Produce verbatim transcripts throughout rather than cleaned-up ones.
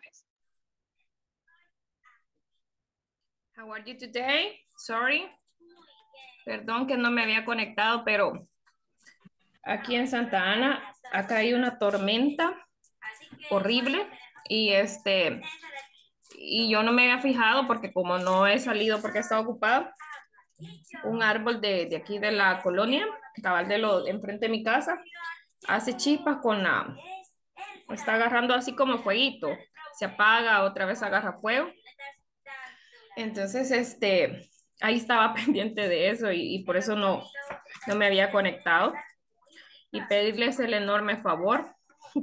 vez. How are you today? Sorry. Perdón que no me había conectado, pero aquí en Santa Ana, acá hay una tormenta horrible y este y yo no me había fijado porque como no he salido porque estaba ocupado, un árbol de, de aquí de la colonia, cabal de lo enfrente de mi casa, hace chispas con la, está agarrando así como fueguito, se apaga, otra vez agarra fuego. Entonces, este, ahí estaba pendiente de eso y, y por eso no, no me había conectado. Y pedirles el enorme favor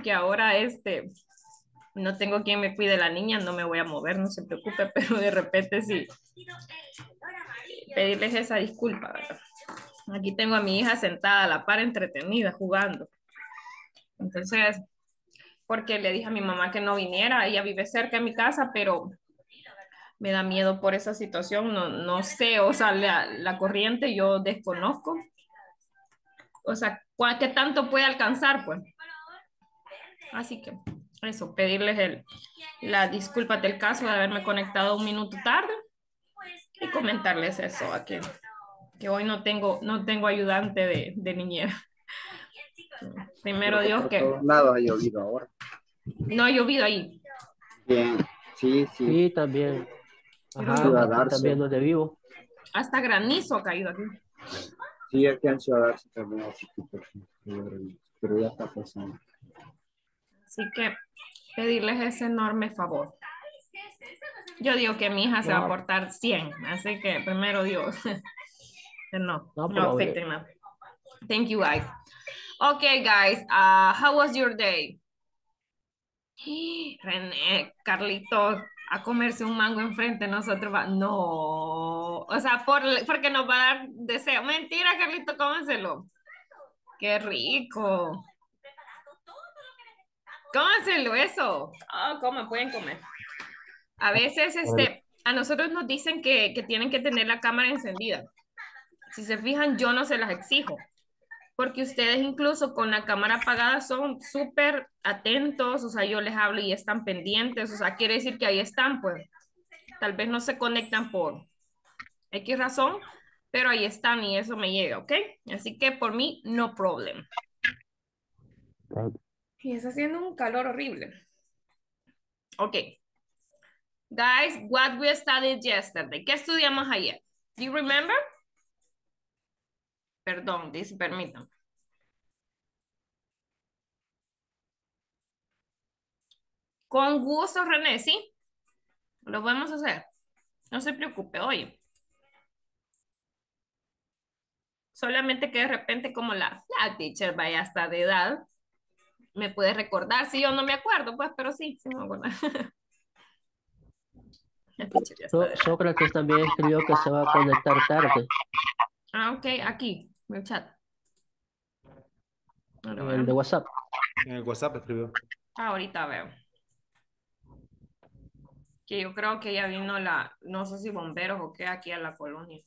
que ahora este, no tengo quien me cuide la niña, no me voy a mover, no se preocupe, pero de repente sí. Pedirles esa disculpa, ¿verdad? Aquí tengo a mi hija sentada a la par entretenida, jugando. Entonces, porque le dije a mi mamá que no viniera, ella vive cerca de mi casa, pero me da miedo por esa situación, no, no sé, o sea, la, la corriente yo desconozco. O sea, ¿qué tanto puede alcanzar? Pues. Así que, eso, pedirles el, la disculpa del caso de haberme conectado un minuto tarde y comentarles eso aquí, que hoy no tengo, no tengo ayudante de, de niñera. Primero Dios que... Por todos lados ha llovido ahora. No ha llovido ahí. Bien, sí, sí. Sí, también. Ajá, también donde vivo. Hasta granizo ha caído aquí. Sí, aquí en Ciudad Arce también, pero ya está pasando. Así que pedirles ese enorme favor. Yo digo que mi hija se va a portar cien, así que primero Dios. No, no, no afecten nada. Thank you guys. Okay guys, uh, how was your day? René, Carlitos, a comerse un mango enfrente nosotros va, no, o sea, por, porque nos va a dar deseo, mentira Carlito, cómenselo, qué rico, cómenselo eso, oh, coman, pueden comer, a veces este, a nosotros nos dicen que, que tienen que tener la cámara encendida, si se fijan yo no se las exijo, porque ustedes incluso con la cámara apagada son súper atentos, o sea, yo les hablo y están pendientes, o sea, quiere decir que ahí están, pues, tal vez no se conectan por X razón, pero ahí están y eso me llega, ¿ok? Así que por mí, no problem. Y está haciendo un calor horrible. Ok. Guys, what we studied yesterday. ¿Qué estudiamos ayer? Do you remember? Perdón, dice, permítanme. Con gusto, René, ¿sí? Lo vamos a hacer. No se preocupe, oye. Solamente que de repente como la, la teacher vaya hasta de edad, me puede recordar. Si sí, yo no me acuerdo, pues, pero sí, sí me acuerdo. So, Sócrates también escribió que se va a conectar tarde. Ah, ok, aquí, en el chat. En el de WhatsApp. En el WhatsApp escribió. Ah, ahorita veo. Que yo creo que ya vino la, no sé si bomberos o qué, aquí a la colonia.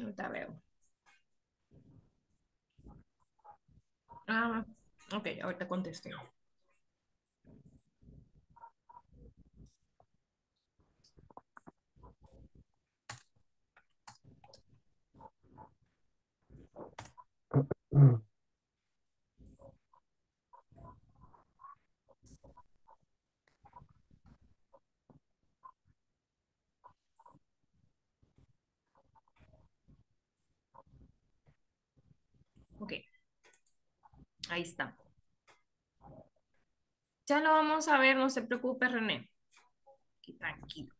Ahorita veo. Ah, ok, ahorita contesto. Ok, ahí está. Ya lo vamos a ver, no se preocupe, René. Aquí, tranquilo.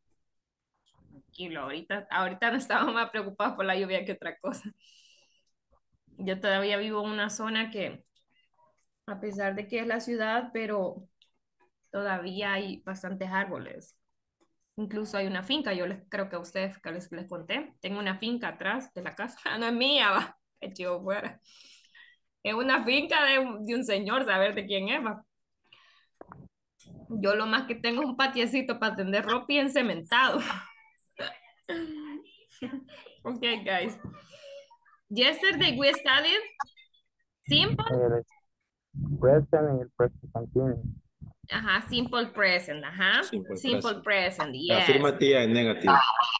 Tranquilo, ahorita, ahorita no estábamos más preocupados por la lluvia que otra cosa. Yo todavía vivo en una zona que, a pesar de que es la ciudad, pero todavía hay bastantes árboles. Incluso hay una finca, yo les creo que a ustedes que les, les conté. Tengo una finca atrás de la casa, no es mía, va, qué chivo fuera. Es una finca de, de un señor, saber de quién es, va. Yo lo más que tengo es un patiecito para tender ropa y encementado. Ok, guys. Yesterday we studied simple present and present continuous. Ajá, simple present, ajá. Simple, simple present. present, yes. Affirmative and negative.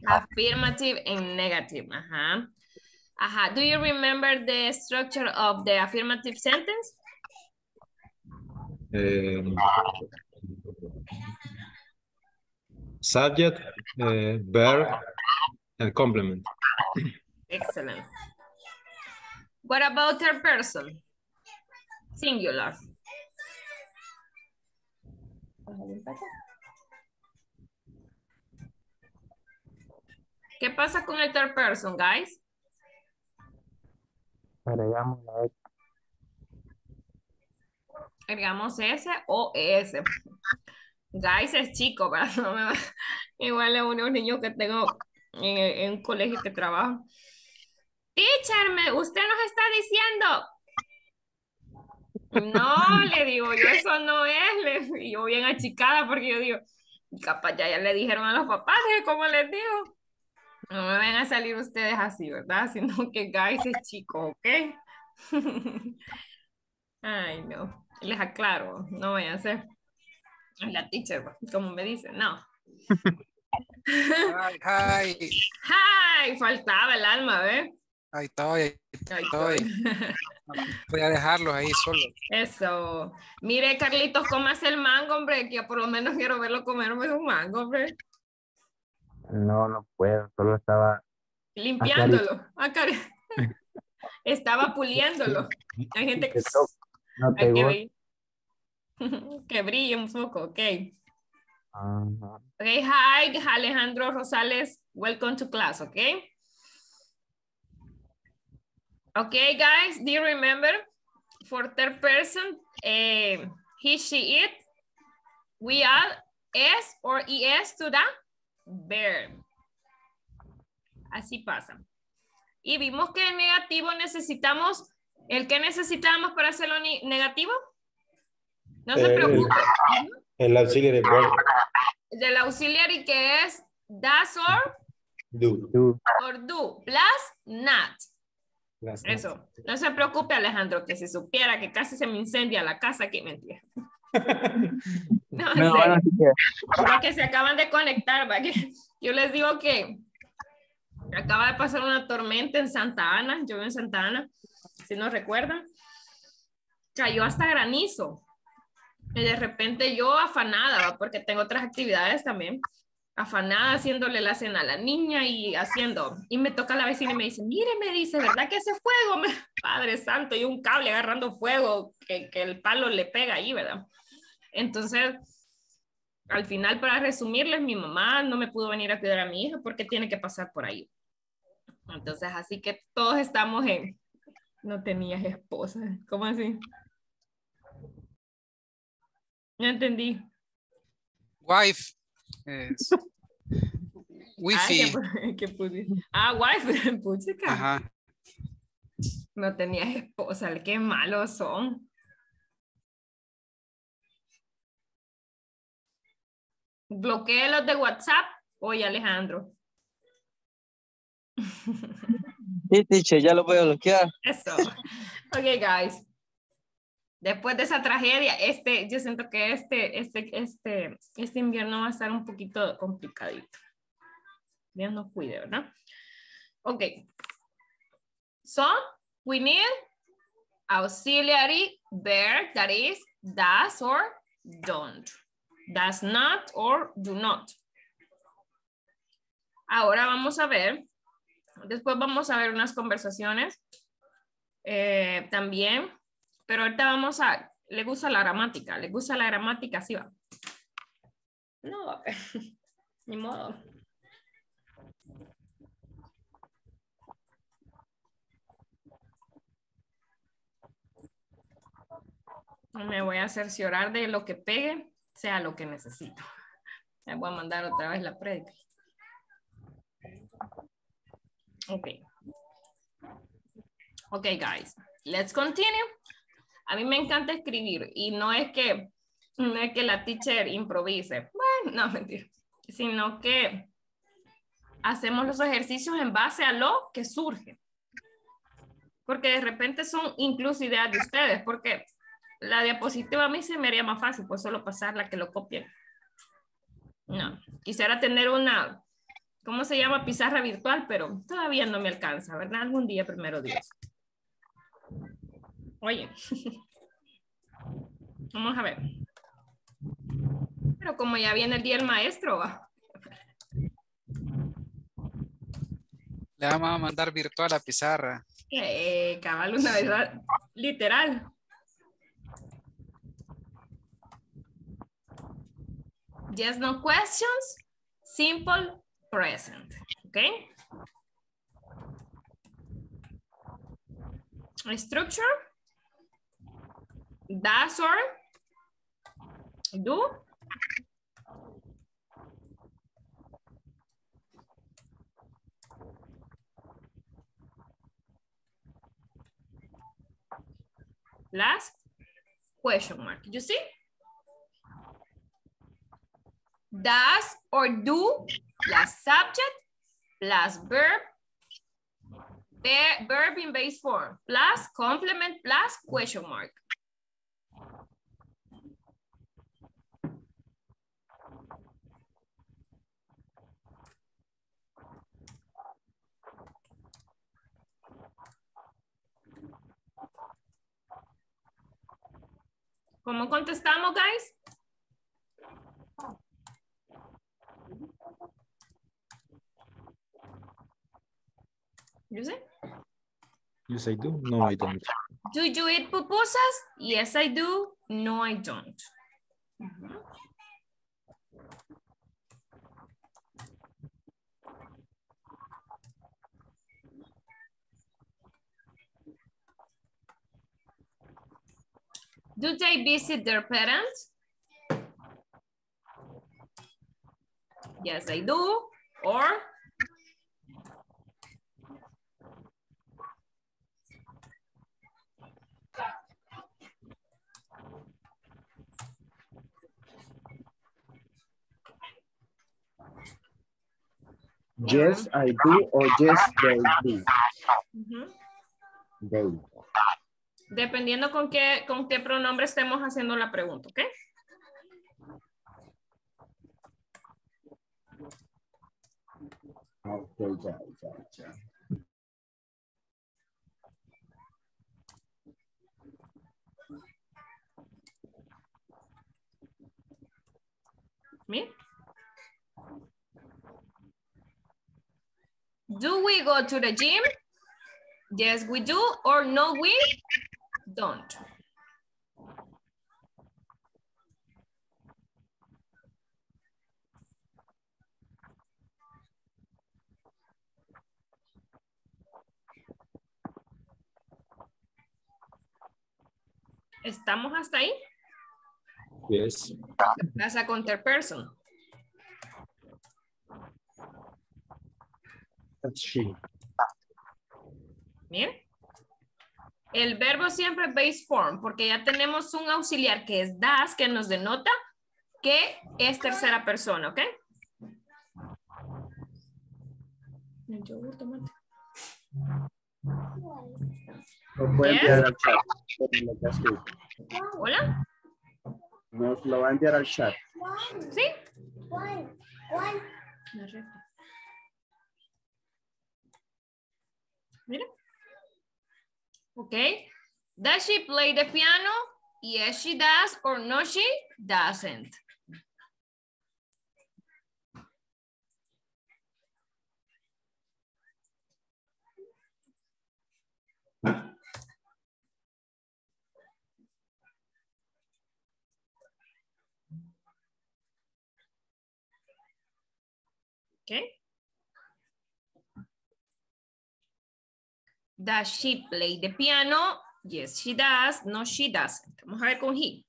Affirmative and negative, ajá. Ajá, do you remember the structure of the affirmative sentence? Um, subject, uh, verb, and complement. Excellent. What about third person? Singular. ¿Qué pasa con el third person, guys? Agregamos la S. Agregamos S o S. Guys es chico, ¿verdad? No me va... Igual es uno niño que tengo en, en un colegio que trabajo. Teacher, me, usted nos está diciendo... No, le digo, yo eso no es, le, y yo bien achicada porque yo digo, capaz ya, ya le dijeron a los papás, ¿cómo les digo? No me van a salir ustedes así, ¿verdad? Sino que guys es chico, ¿ok? Ay, no, les aclaro, no vayan a ser la teacher, como me dicen, no. Ay, ay. Ay, faltaba el alma, ¿ves? Ahí estoy, ahí estoy. Voy a dejarlos ahí solo. Eso. Mire, Carlitos, cómase el mango, hombre, que por lo menos quiero verlo comerme un mango, hombre. No, no puedo, solo estaba... Limpiándolo. Acá... Estaba puliéndolo. Hay gente que... No te voy. Que brille un poco, ok. Uh-huh. Ok, hi, Alejandro Rosales, welcome to class, ok. Okay, guys, do you remember for third person, uh, he, she, it, we add S or E S to the verb. Así pasa. Y vimos que en negativo necesitamos, ¿el que necesitamos para hacerlo negativo? No eh, se preocupe. El, el auxiliary verb. Del auxiliary que es does or? Do. do. Or do, plus not. Eso, no se preocupe, Alejandro, que si supiera que casi se me incendia la casa, que mentira. No, no, bueno, que se acaban de conectar, ¿va? Que yo les digo que acaba de pasar una tormenta en Santa Ana, yo vivo en Santa Ana, si no recuerdan, cayó hasta granizo, y de repente yo afanada, ¿va? Porque tengo otras actividades también, afanada haciéndole la cena a la niña y haciendo, y me toca la vecina y me dice, mire, me dice, ¿verdad que hace fuego? Me, Padre Santo, y un cable agarrando fuego, que, que el palo le pega ahí, ¿verdad? Entonces, al final, para resumirles, mi mamá no me pudo venir a cuidar a mi hija porque tiene que pasar por ahí. Entonces, así que todos estamos en, no tenías esposa, ¿cómo así? No entendí. Wife. Es. Wifi. Ay, que, que ah, wifi. Ajá. No tenías esposa, qué malos son. Bloqueé los de WhatsApp. Oye, Alejandro. Sí, teacher, ya lo voy a bloquear. Eso. Ok, guys. Después de esa tragedia, este, yo siento que este, este, este, este invierno va a estar un poquito complicadito. Dios nos cuide, ¿verdad? Ok. So, we need auxiliary verb that is does or don't. Does not or do not. Ahora vamos a ver, después vamos a ver unas conversaciones eh, también. Pero ahorita vamos a, le gusta la gramática, le gusta la gramática, así va. No, ni modo. Me voy a cerciorar de lo que pegue, sea lo que necesito. Me voy a mandar otra vez la prédica. Ok. Ok, guys, let's continue. A mí me encanta escribir y no es que, no es que la teacher improvise, bueno, no, mentira, sino que hacemos los ejercicios en base a lo que surge. porque de repente son incluso ideas de ustedes, porque la diapositiva a mí se me haría más fácil, pues solo pasarla que lo copien. No, quisiera tener una, ¿cómo se llama? Pizarra virtual, pero todavía no me alcanza, ¿verdad? Algún día, primero Dios. Oye, vamos a ver. Pero como ya viene el día del maestro, va. Le vamos a mandar virtual a pizarra. Eh, cabal, una vez, literal. Yes, no questions, simple present, ¿ok? Structure, does or do. Last question mark, you see? Does or do plus subject plus verb, verb in base form, plus complement plus question mark. ¿Cómo contestamos, guys? You say? Yes, I do. No, I don't. Do you eat pupusas? Yes, I do. No, I don't. Mm-hmm. Do they visit their parents? Yes, they do. Or? Yes, I do. Or yes, they do. Mm-hmm. They do. Dependiendo con qué, con qué pronombre estemos haciendo la pregunta, ¿ok? Ok, ya, ya, ya. ¿Me? Do we go to the gym? Yes, we do. Or no, we don't. ¿Estamos hasta ahí? Yes. That's a counter person. That's she. Bien. El verbo siempre base form, porque ya tenemos un auxiliar que es does, que nos denota que es tercera persona, ¿ok? Lo puede enviar al chat. ¿Hola? Nos lo va a enviar al chat. ¿Sí? Mira. Ok. Does she play the piano? Yes, she does. Or no, she doesn't. Okay. Does she play the piano? Yes, she does. No, she doesn't. Vamos a ver con he.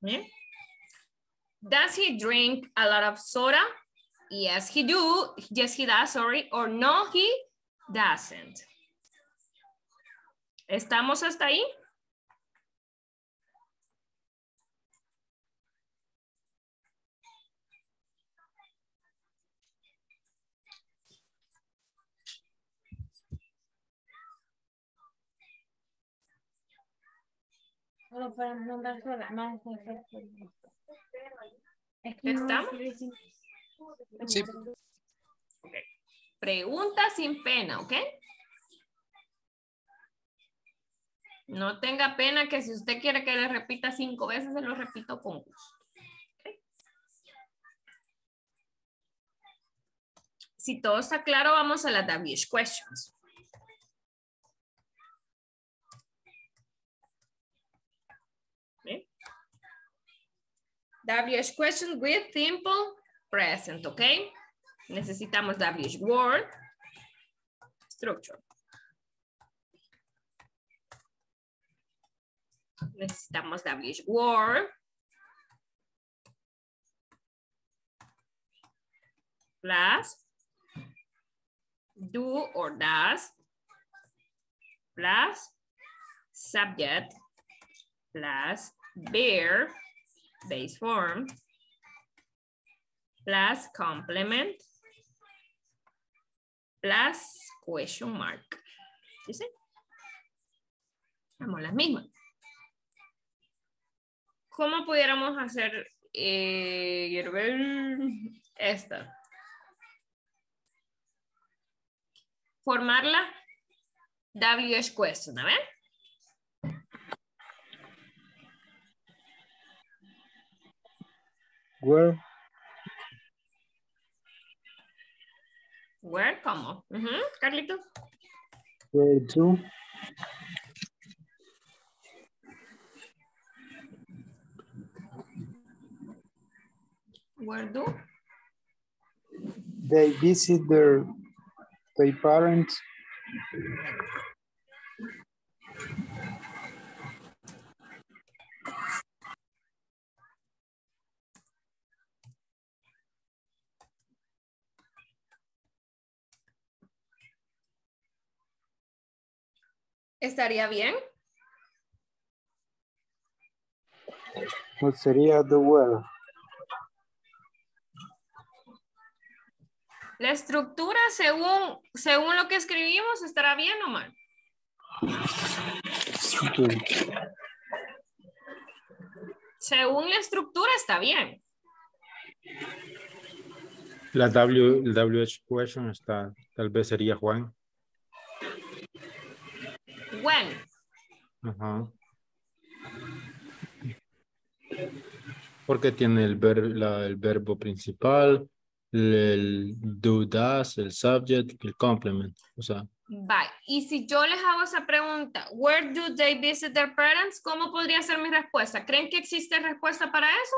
¿Bien? Does he drink a lot of soda? Yes, he do. Yes, he does, sorry. Or no, he doesn't. ¿Estamos hasta ahí? ¿Estamos? Sí. Okay. Pregunta sin pena, ¿ok? No tenga pena, que si usted quiere que le repita cinco veces, se lo repito con gusto. ¿Okay? Si todo está claro, vamos a las Davish questions. ¿Okay? Davish questions with simple present, ¿ok? Necesitamos Davish word structure. Necesitamos W H word, plus do or does, plus subject, plus bear, base form, plus complement, plus question mark. ¿Dice? Vamos las mismas. ¿Cómo pudiéramos hacer eh, esta? Formarla W H question, a ver. Where. Where, ¿cómo? Uh-huh. Carlitos. Where to. Where do they visit their their parents? ¿Estaría bien? ¿Cuál sería the word? La estructura, según, según lo que escribimos, ¿estará bien o mal? Okay. Según la estructura, está bien. La W, el W H question está, tal vez sería Juan. Juan. Ajá. Porque tiene el, ver, la, el verbo principal, el do, does, el subject, el complement, o sea. Bye. Y si yo les hago esa pregunta, where do they visit their parents? ¿Cómo podría ser mi respuesta? ¿Creen que existe respuesta para eso?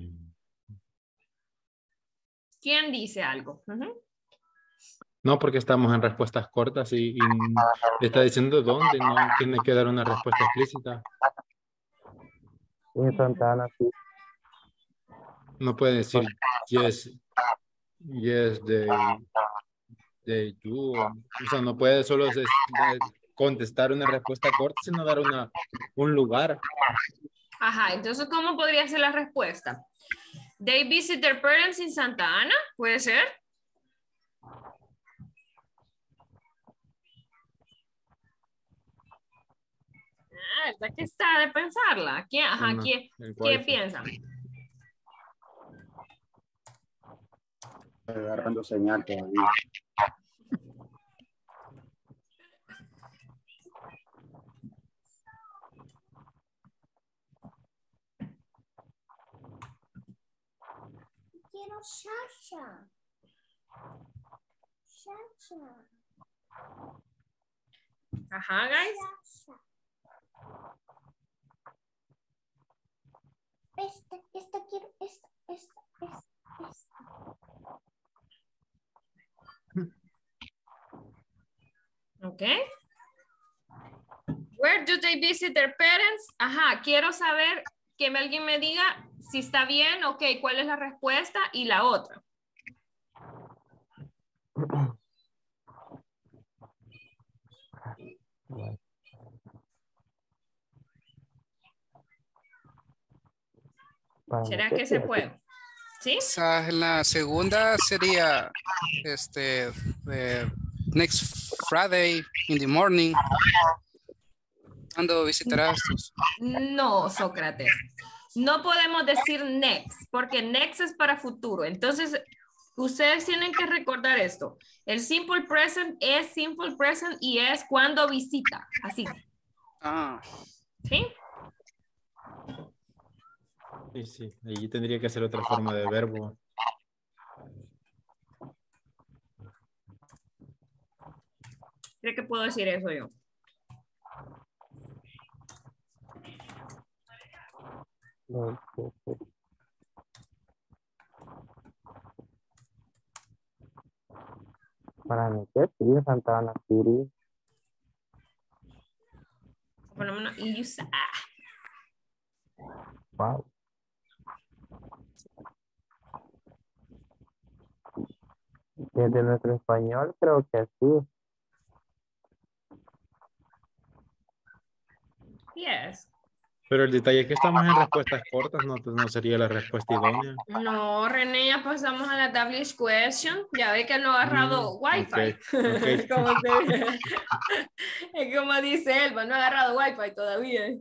Mm. ¿Quién dice algo? Uh-huh. No, porque estamos en respuestas cortas y, y le está diciendo dónde, no tiene que dar una respuesta explícita. En Santa Ana, sí. No puede decir yes, yes, they, they do. O sea, no puede solo contestar una respuesta corta, sino dar una, un lugar. Ajá, entonces, ¿cómo podría ser la respuesta? They visit their parents in Santa Ana, ¿puede ser? ¿Verdad que está de pensarla? ¿Quién, ajá, no, ¿quién, ¿quién piensa? Agarrando señal todavía. Quiero Sasha. Sasha. Ajá, guys. Sasha. Esta, esta quiero, esta, esta, esta, esta. Ok. Where do do they visit their parents? Ajá, quiero saber que alguien me diga si está bien, ok, cuál es la respuesta y la otra. ¿Será que se puede? ¿Sí? La segunda sería este eh, next Friday in the morning. ¿Cuándo visitarás? No, Sócrates. No podemos decir next, porque next es para futuro. Entonces, ustedes tienen que recordar esto. El simple present es simple present y es cuando visita. Así. Ah. ¿Sí? Sí, sí. Allí tendría que ser otra forma de verbo. Creo que puedo decir eso yo. Para mí, ¿qué es Santa Ana? Por lo menos, U S A. Wow. Desde nuestro español, creo que sí. Yes. Pero el detalle es que estamos en respuestas cortas, no, no sería la respuesta idónea. No, René, ya pasamos a la W question. Ya ve que no ha agarrado mm, Wi-Fi. Okay, okay. Como se, es como dice Elba, no ha agarrado Wi-Fi todavía.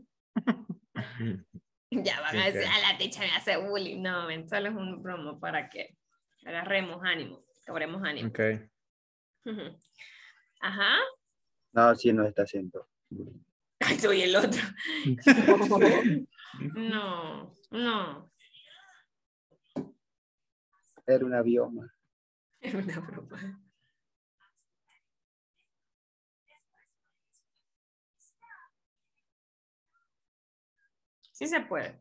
Ya van okay. a decir, a la teacher me hace bullying. No, men, solo es un promo para que agarremos ánimo, cobremos ánimo. Ok. Ajá. No, sí, no está haciendo bullying. Ay, soy el otro. No, no. Era una bioma. Era una broma. Sí se puede.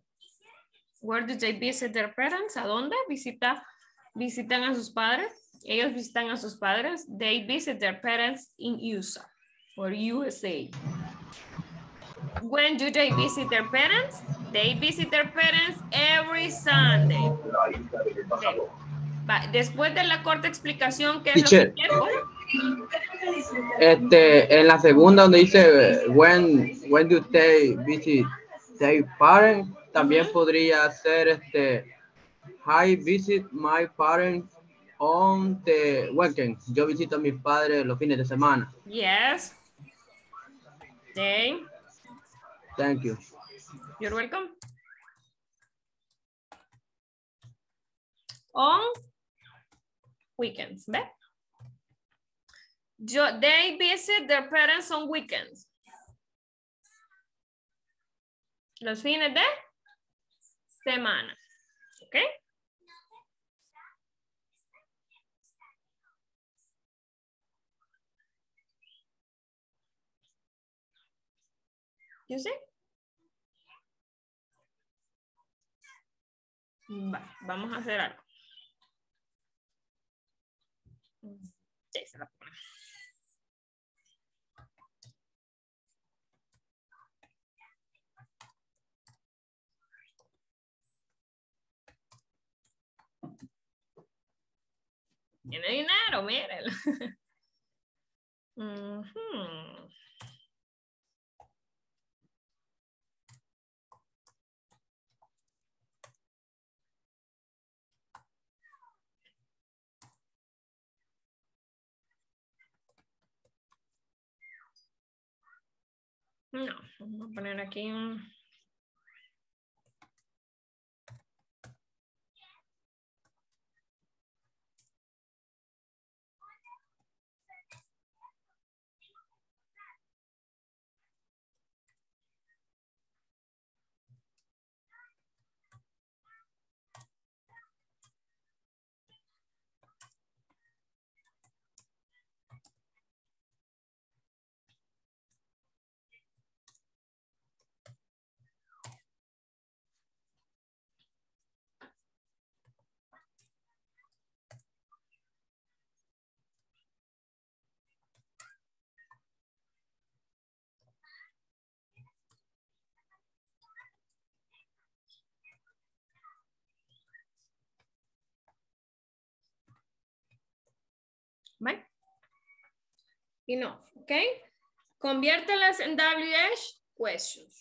Where do they visit their parents? ¿A dónde? Visita, visitan a sus padres. Ellos visitan a sus padres. They visit their parents in U S A or U S A. When do they visit their parents? They visit their parents every Sunday. Okay. Después de la corta explicación, ¿qué es Tiche, lo que quiero? Este, en la segunda donde dice when, when do they visit their parents, también mm-hmm. podría ser este I visit my parents on the weekends. Yo visito a mis padres los fines de semana. Yes. They. Thank you. You're welcome. On weekends, ¿ve? They visit their parents on weekends. Los fines de semana, ¿ok? You see? Va, vamos a hacer algo. Sí, se la pone. Tiene dinero, mírenlo. uh-huh. No, vamos a poner aquí un... enough, ¿ok? Conviértelas en W H questions.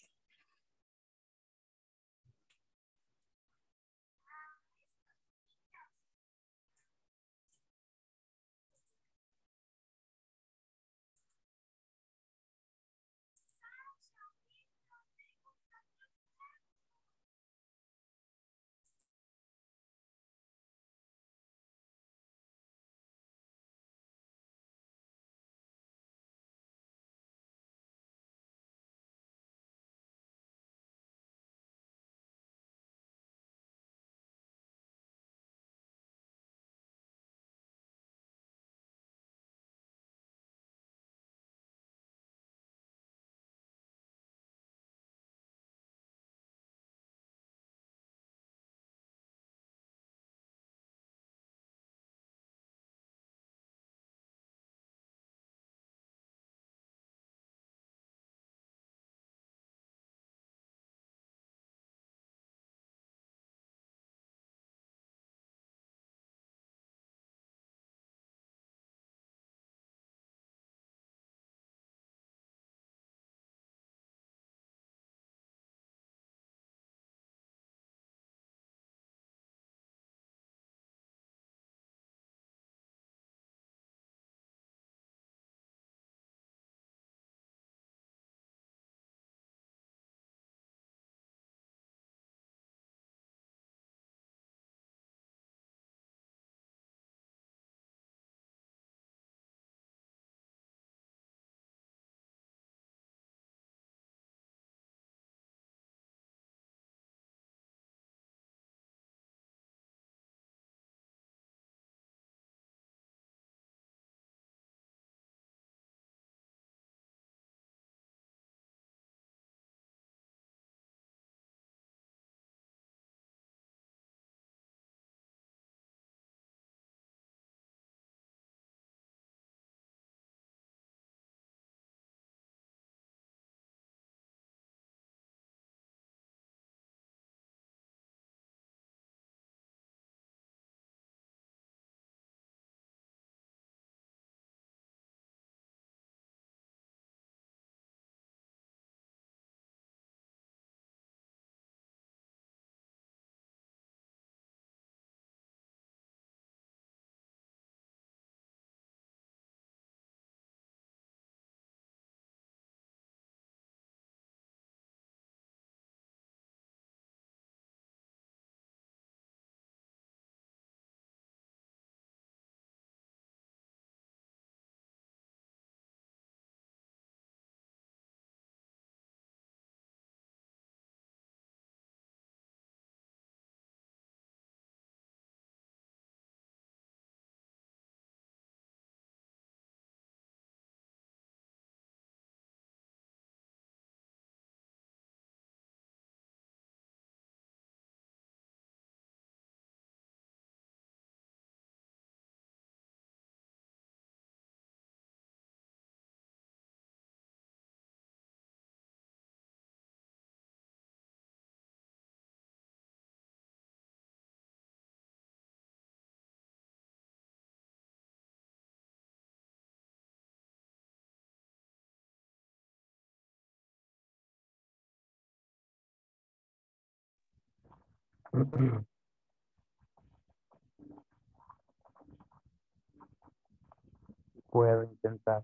Puedo intentar.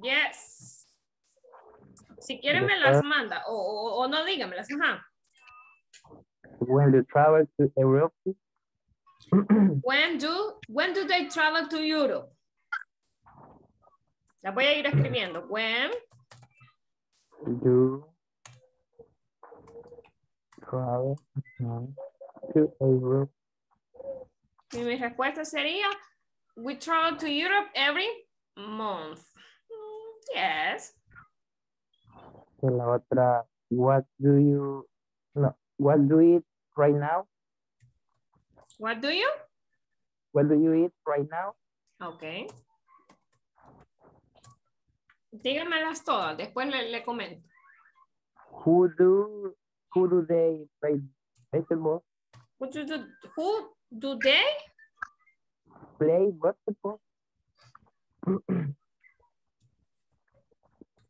Yes. Si quieren me las manda o, o, o no díganmelas. Ajá. When they travel to Europe. When do when do they travel to Europe? Las voy a ir escribiendo. When do travel to Europe. Y mi respuesta sería, we travel to Europe every month. Yes. La otra, what do you, no, what do you eat right now? What do you? What do you eat right now? Okay. Díganmelas todas, después le, le comento. Who do, who do they play baseball? Who do, who do they play basketball.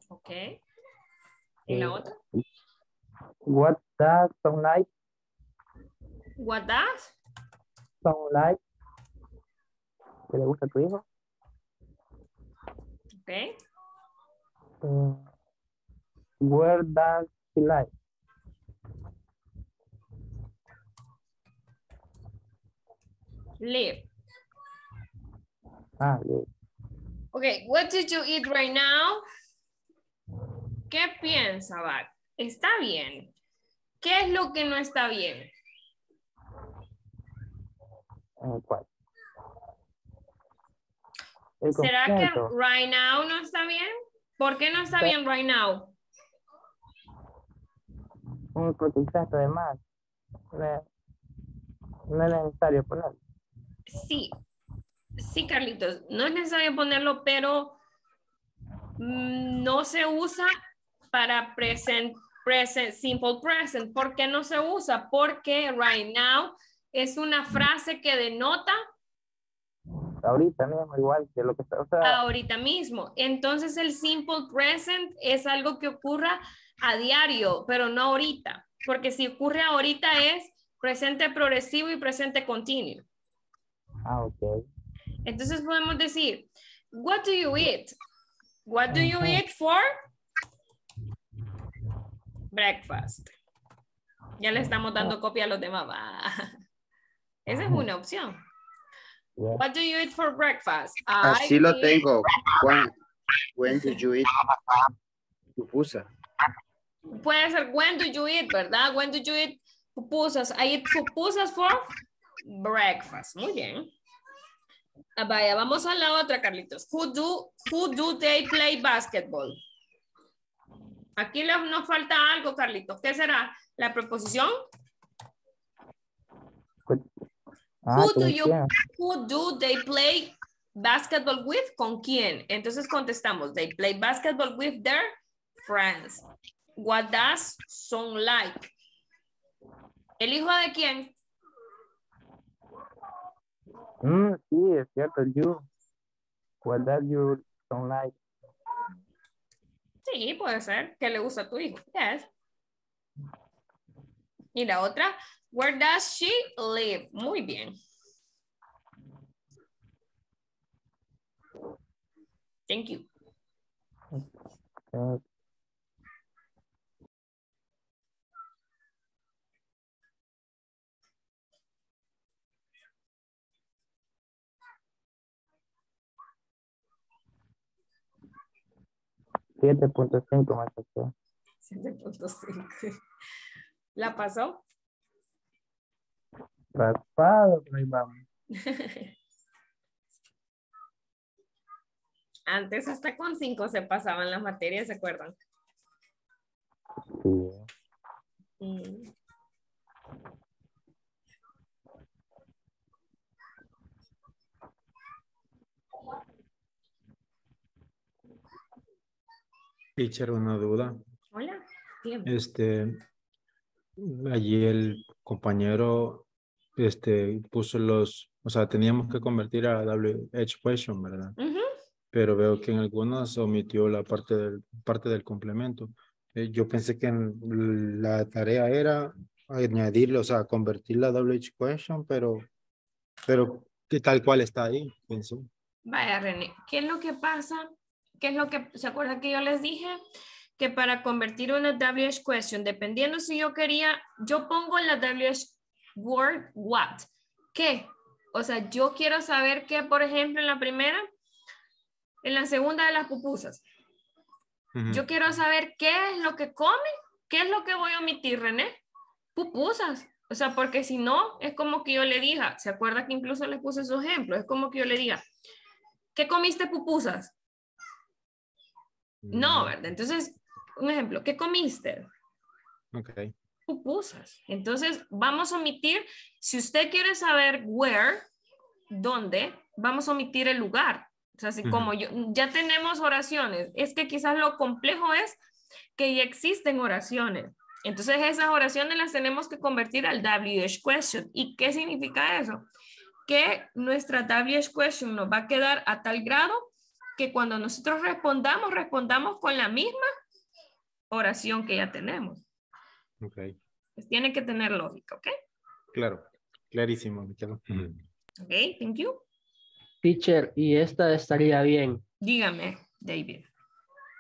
Okay. ¿Y la otra? What does sunlight? What does? Sunlight. ¿Qué le gusta a tu hijo? Okay. Uh, where does he live? Live. Ah, live. Okay, what did you eat right now? ¿Qué piensa, Bart? Está bien. ¿Qué es lo que no está bien? ¿Cuál? ¿Será que right now no está bien? ¿Por qué no está sí. bien right now? Porque quizás está de más. No es necesario ponerlo. Sí. Sí, Carlitos. No es necesario ponerlo, pero no se usa para present, present, simple present. ¿Por qué no se usa? Porque right now es una frase que denota ahorita mismo, igual que lo que está. O sea, ahorita mismo. Entonces el simple present es algo que ocurra a diario, pero no ahorita. Porque si ocurre ahorita es presente progresivo y presente continuo. Ah, ok. Entonces podemos decir, what do you eat? What do you eat for breakfast? Ya le estamos dando copia a los demás. Esa es una opción. Yeah. What do you eat for breakfast? Así I lo eat... tengo. When, when do you eat? Pupusas. Puede ser when do you eat, ¿verdad? When do you eat pupusas? I eat pupusas for breakfast. Muy bien. Ah, vaya, vamos a la otra, Carlitos. Who do, who do they play basketball? Aquí les, nos falta algo, Carlitos. ¿Qué será? ¿La preposición? Ah, who, do you, who do they play basketball with? ¿Con quién? Entonces contestamos. They play basketball with their friends. What does son like? ¿El hijo de quién? Mm, sí, es cierto. You. What does you son like? Sí, puede ser. ¿Qué le gusta a tu hijo? Yes. Y la otra. Where does she live? Muy bien. Thank you. Uh, siete punto cinco más acá. siete punto cinco. ¿La pasó? Raspado, ahí vamos. Antes hasta con cinco se pasaban las materias, ¿se acuerdan? Sí. Mm. Teacher, una duda. Hola. Bien. Este, allí el compañero Este, puso los, o sea, teníamos que convertir a W H question, ¿verdad? Uh-huh. Pero veo que en algunas omitió la parte del, parte del complemento. Eh, yo pensé que en la tarea era añadirlo, o sea, convertir la W H question, pero, pero que tal cual está ahí, pensé. Vaya, René, ¿qué es lo que pasa? ¿Qué es lo que, se acuerdan que yo les dije? Que para convertir una W H question, dependiendo si yo quería, yo pongo la W H word what, qué, o sea, yo quiero saber qué, por ejemplo, en la primera, en la segunda de las pupusas, uh-huh. Yo quiero saber qué es lo que come, qué es lo que voy a omitir, René, pupusas, o sea, porque si no, es como que yo le diga, se acuerda que incluso les puse su ejemplo, es como que yo le diga, ¿qué comiste pupusas? Uh-huh. No, ¿verdad? Entonces, un ejemplo, ¿qué comiste? Ok. Pupusas. Entonces vamos a omitir, si usted quiere saber where, dónde, vamos a omitir el lugar. O sea, así uh-huh. Como yo, ya tenemos oraciones, es que quizás lo complejo es que ya existen oraciones. Entonces esas oraciones las tenemos que convertir al W H question. ¿Y qué significa eso? que nuestra Tablier Question nos va a quedar a tal grado que cuando nosotros respondamos, respondamos con la misma oración que ya tenemos. Ok. Pues tiene que tener lógica, ¿ok? Claro, clarísimo. Ok, thank you. Teacher, y esta estaría bien. Dígame, David.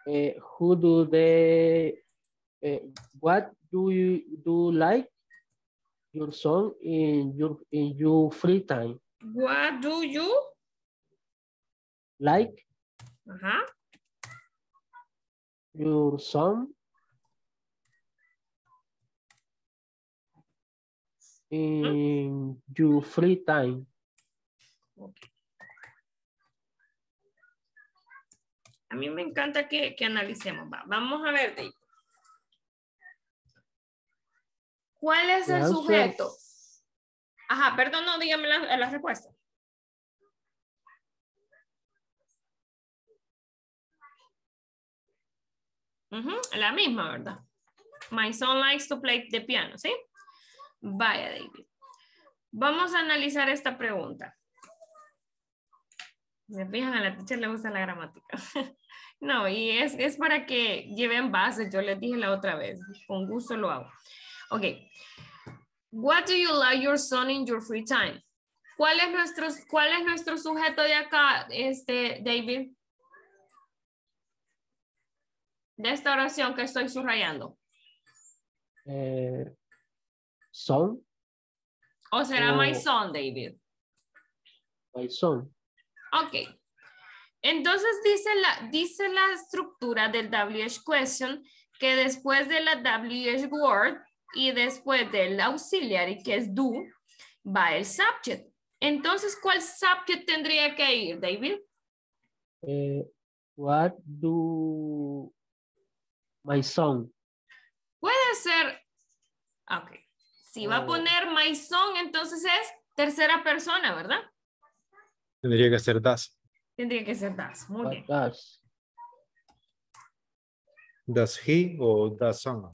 Eh, who do they... Eh, what do you do like your song in your, in your free time? What do you... like? Uh-huh. Your song in your free time. Okay. A mí me encanta que, que analicemos. Va, vamos a ver, Dave. ¿Cuál es el sujeto? Ajá, perdón, no, dígame la, la respuesta. Uh-huh, la misma, ¿verdad? My son likes to play the piano, ¿sí? Vaya, David. Vamos a analizar esta pregunta. Se fijan, a la teacher le gusta la gramática. No, y es, es para que lleven bases. Yo les dije la otra vez. Con gusto lo hago. Ok. What do you like your son in your free time? ¿Cuál es nuestro, cuál es nuestro sujeto de acá, este, David? De esta oración que estoy subrayando. Eh, son. ¿O será o, my son, David? My son. Ok, entonces dice la, dice la estructura del W H question que después de la W H word y después del auxiliary que es do, va el subject. Entonces, ¿cuál subject tendría que ir, David? Eh, what do my son? Puede ser, ok, si va uh, a poner my son, entonces es tercera persona, ¿verdad? Tendría que ser das. Tendría que ser das. Muy bien. Das. Does he o does someone?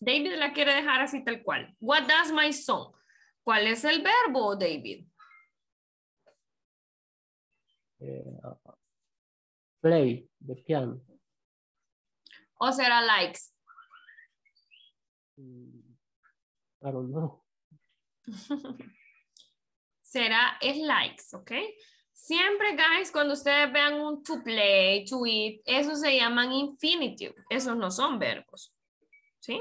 David la quiere dejar así tal cual. What does my son? ¿Cuál es el verbo, David? Uh, play the piano. ¿O será likes? I don't know. Será es likes, ¿ok? Siempre, guys, cuando ustedes vean un to play, to eat, esos se llaman infinitive. Esos no son verbos, ¿sí?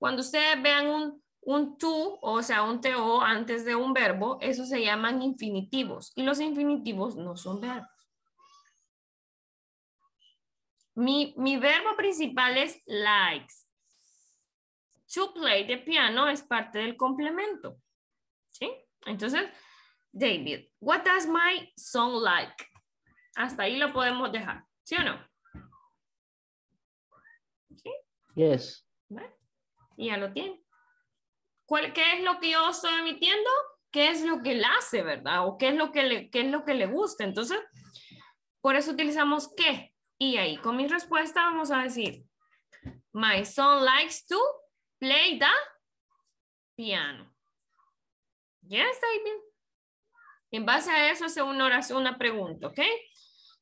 Cuando ustedes vean un, un to, o sea, un to antes de un verbo, esos se llaman infinitivos. Y los infinitivos no son verbos. Mi, mi verbo principal es likes. To play the piano es parte del complemento, ¿sí? Entonces, David, what does my son like? Hasta ahí lo podemos dejar, ¿sí o no? ¿Sí? Yes. Bueno, ya lo tiene. ¿Cuál, ¿Qué es lo que yo estoy emitiendo? ¿Qué es lo que él hace, verdad? ¿O qué es lo que le, qué es lo que le gusta? Entonces, por eso utilizamos qué. Y ahí con mi respuesta vamos a decir, my son likes to play the piano. Yes, David. En base a eso hace una oración, una pregunta, ¿ok?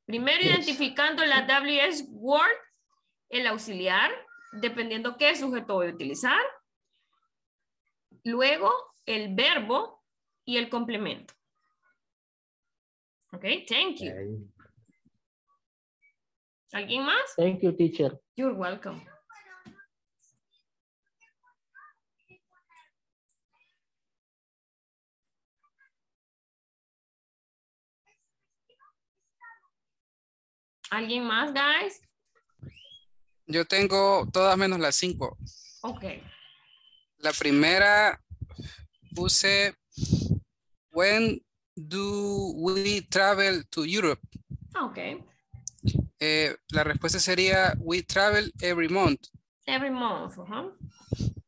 Primero yes. Identificando la W S word, el auxiliar, dependiendo qué sujeto voy a utilizar. Luego el verbo y el complemento. Ok, thank you. ¿Alguien más? Thank you, teacher. You're welcome. ¿Alguien más, guys? Yo tengo todas menos las cinco. Ok. La primera puse, when do we travel to Europe? Ok. Eh, la respuesta sería, we travel every month. Every month, uh-huh.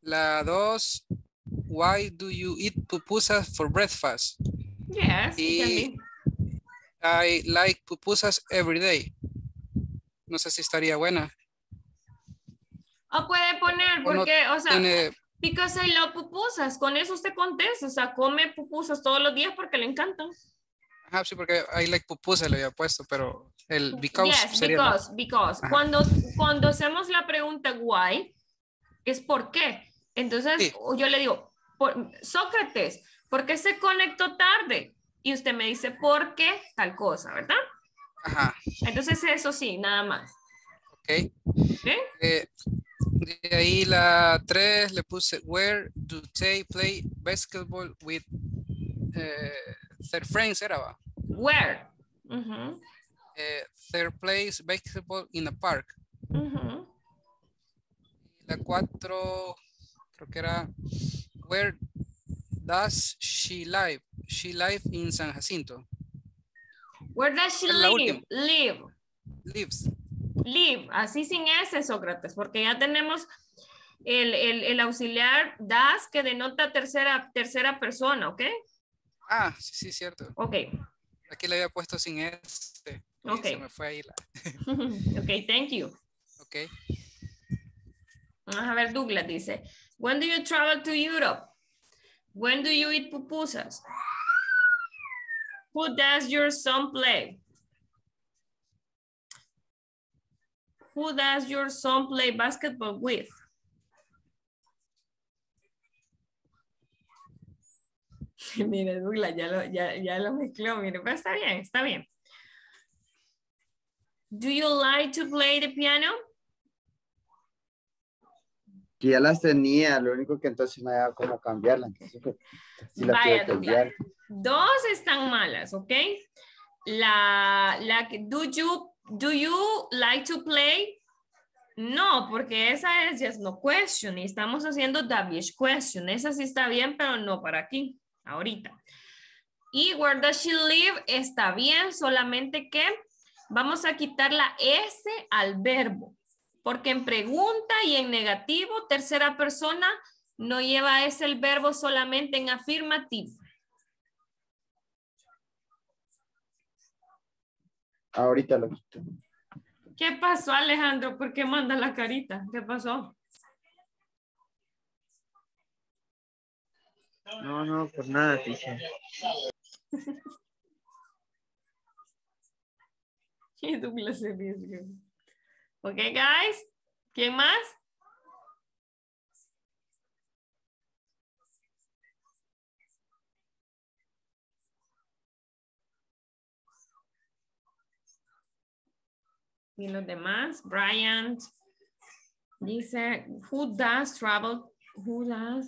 La dos, why do you eat pupusas for breakfast? Yes, y it can be. I like pupusas every day. No sé si estaría buena. O puede poner, porque, o, no o sea, tiene, Because I love pupusas. Con eso usted contesta. O sea, come pupusas todos los días porque le encantan. Ajá, sí, porque I like pupusas le había puesto, pero el because yes, sería... because, no. Because. Cuando, cuando hacemos la pregunta why, es por qué. Entonces, sí. Yo le digo, por, Sócrates, ¿por qué se conectó tarde? Y usted me dice, ¿por qué tal cosa? ¿Verdad? Ajá. Entonces, eso sí, nada más. Ok. ¿Okay? Eh, de ahí la tres le puse, where do they play basketball with... Eh, their friends era va. Where? Uh-huh. eh, their plays basketball in a park. Uh-huh. La cuatro creo que era where does she live? She live in San Jacinto. Where does she live? Live. Lives. Live. Así sin ese, Sócrates, porque ya tenemos el, el, el auxiliar does que denota tercera, tercera persona, ¿ok? Ah, sí, sí, cierto. Ok. Aquí le había puesto sin este. Ok. Se me fue ahí la... Ok, thank you. Ok. Vamos a ver, Douglas dice, when do you travel to Europe? When do you eat pupusas? Who does your son play? Who does your son play basketball with? Mire, Douglas, ya lo, ya, ya lo mezcló, mire, pero está bien, está bien. Do you like to play the piano? Que ya las tenía, lo único que entonces no había cómo cambiarlas. Si vaya, cambiar. Dos están malas, ¿ok? La, la que, do you, do you like to play? No, porque esa es just no question y estamos haciendo Davish question. Esa sí está bien, pero no para aquí. Ahorita. Y where does she live está bien, solamente que vamos a quitar la S al verbo. Porque en pregunta y en negativo, tercera persona, no lleva S el verbo, solamente en afirmativo. Ahorita lo quito. ¿Qué pasó, Alejandro? ¿Por qué manda la carita? ¿Qué pasó? No, no, por nada, Tiche. Qué Douglas se riesga. Ok, guys. ¿Quién más? ¿Y los demás? Brian dice, who does travel? Who does...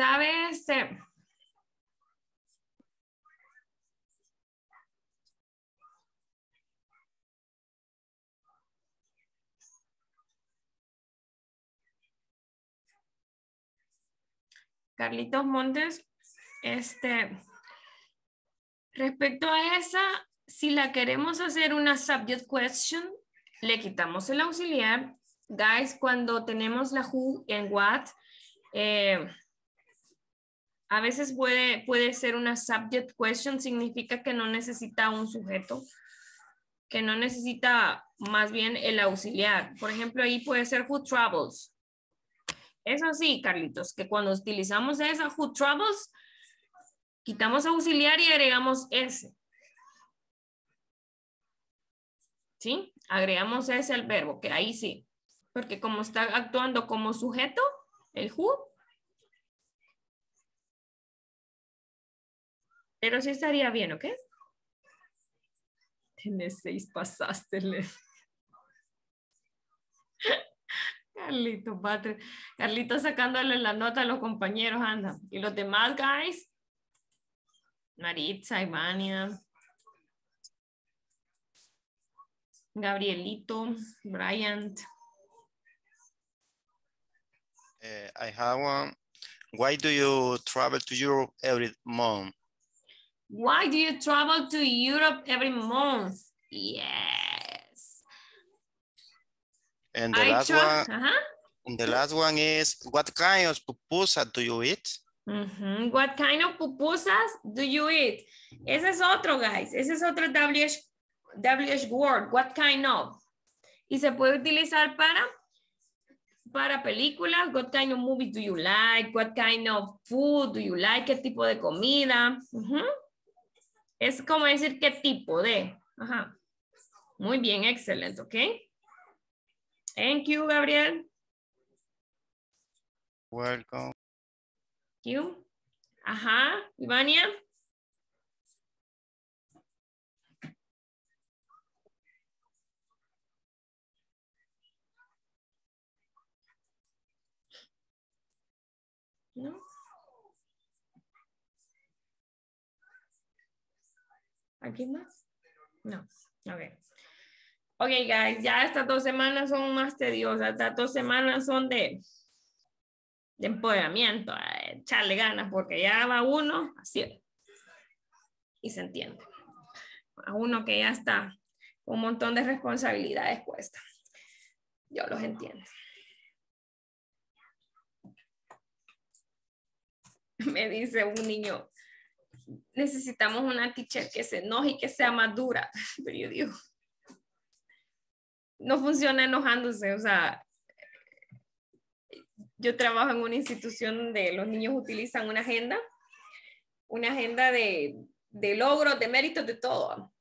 ¿Sabes? Carlitos Montes, este, respecto a esa, si la queremos hacer una subject question, le quitamos el auxiliar. Guys, cuando tenemos la who en what, eh, a veces puede, puede ser una subject question, significa que no necesita un sujeto, que no necesita más bien el auxiliar. Por ejemplo, ahí puede ser who travels. Eso sí, Carlitos, que cuando utilizamos esa who travels, quitamos auxiliar y agregamos S. ¿Sí? Agregamos S al verbo, que ahí sí. Porque como está actuando como sujeto, el who, pero sí estaría bien, ¿ok? Tienes seis, pasaste. Carlitos, Batres. Carlitos sacándole la nota a los compañeros, anda. ¿Y los demás, guys? Maritza, Ivania. Gabrielito, Brian. Uh, I have one. Why do you travel to Europe every month? Why do you travel to Europe every month? Yes. And the I last one. Uh-huh. The last one is, what kind of pupusa do you eat? Mm-hmm. What kind of pupusas do you eat? Ese es otro, guys. Ese es otro W H word. What kind of. Y se puede utilizar para, para películas. What kind of movies do you like? What kind of food do you like? ¿Qué tipo de comida? Uh-huh. Es como decir qué tipo de. Ajá. Muy bien, excelente, ¿ok? Thank you, Gabriel. Welcome. Thank you. Ajá, Ivania. No. ¿Aquí más? No. Ok. Ok, guys, ya estas dos semanas son más tediosas. Estas dos semanas son de, de empoderamiento, echarle ganas, porque ya va uno así. Y se entiende. A uno que ya está un montón de responsabilidades puestas. Yo los entiendo. Me dice un niño, necesitamos una teacher que se enoje y que sea más dura. Pero yo digo, no funciona enojándose. O sea, yo trabajo en una institución donde los niños utilizan una agenda, una agenda de, de logros, de méritos, de todo.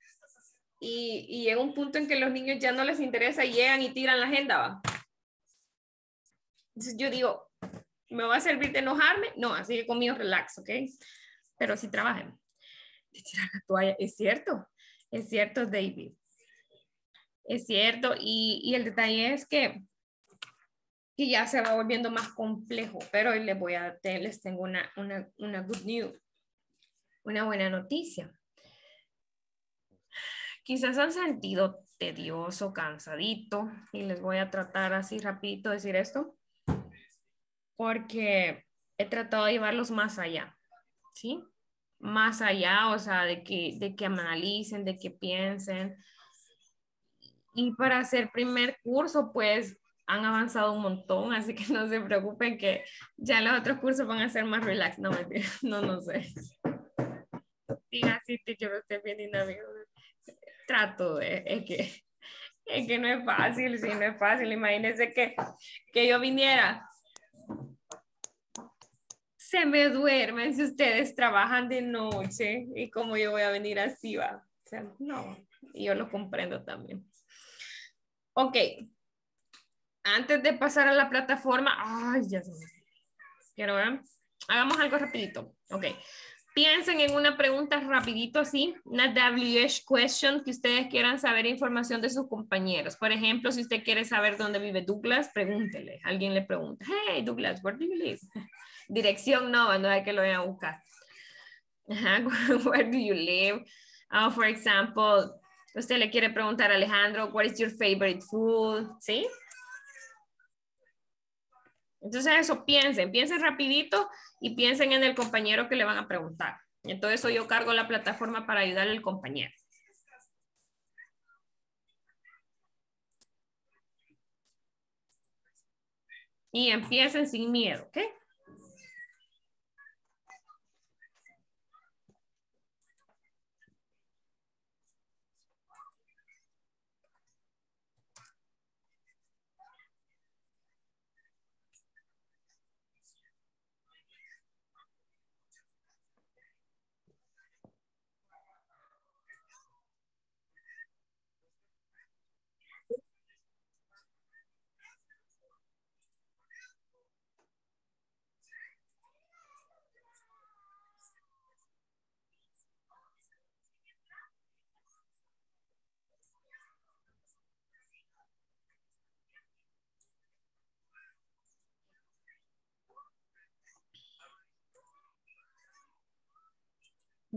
Y, y llega un punto en que los niños ya no les interesa y llegan y tiran la agenda. ¿Va? Entonces yo digo, ¿me va a servir de enojarme? No, así que conmigo relax, ¿ok? Pero sí trabajen. De tirar la toalla, es cierto, es cierto, David. Es cierto, y, y el detalle es que, que ya se va volviendo más complejo, pero hoy les voy a, les tengo una, una, una good news, una buena noticia. Quizás han sentido tedioso, cansadito, y les voy a tratar así rapidito decir esto, porque he tratado de llevarlos más allá, ¿sí? Más allá, o sea, de que, de que me analicen, de que piensen. Y para hacer primer curso, pues, han avanzado un montón, así que no se preocupen que ya los otros cursos van a ser más relax. No, mentira, no, no sé. Diga así, yo no estoy bien dinámico. Trato de, es que, es que no es fácil, sí, no es fácil. Imagínense que, que yo viniera. Se me duermen si ustedes trabajan de noche y como yo voy a venir así, va. O sea, no, y yo lo comprendo también. Ok, antes de pasar a la plataforma, ay, ya se me... Quiero ver, hagamos algo rapidito. Ok, piensen en una pregunta rapidito así, una W H question que ustedes quieran saber información de sus compañeros. Por ejemplo, si usted quiere saber dónde vive Douglas, pregúntele. Alguien le pregunta, hey Douglas, where do you live? Dirección no, no hay que lo vayan a buscar. Where do you live? Oh, for example, usted le quiere preguntar a Alejandro, what is your favorite food? ¿Sí? Entonces eso, piensen, piensen rapidito y piensen en el compañero que le van a preguntar. Entonces eso yo cargo la plataforma para ayudarle al compañero. Y empiecen sin miedo, ¿ok?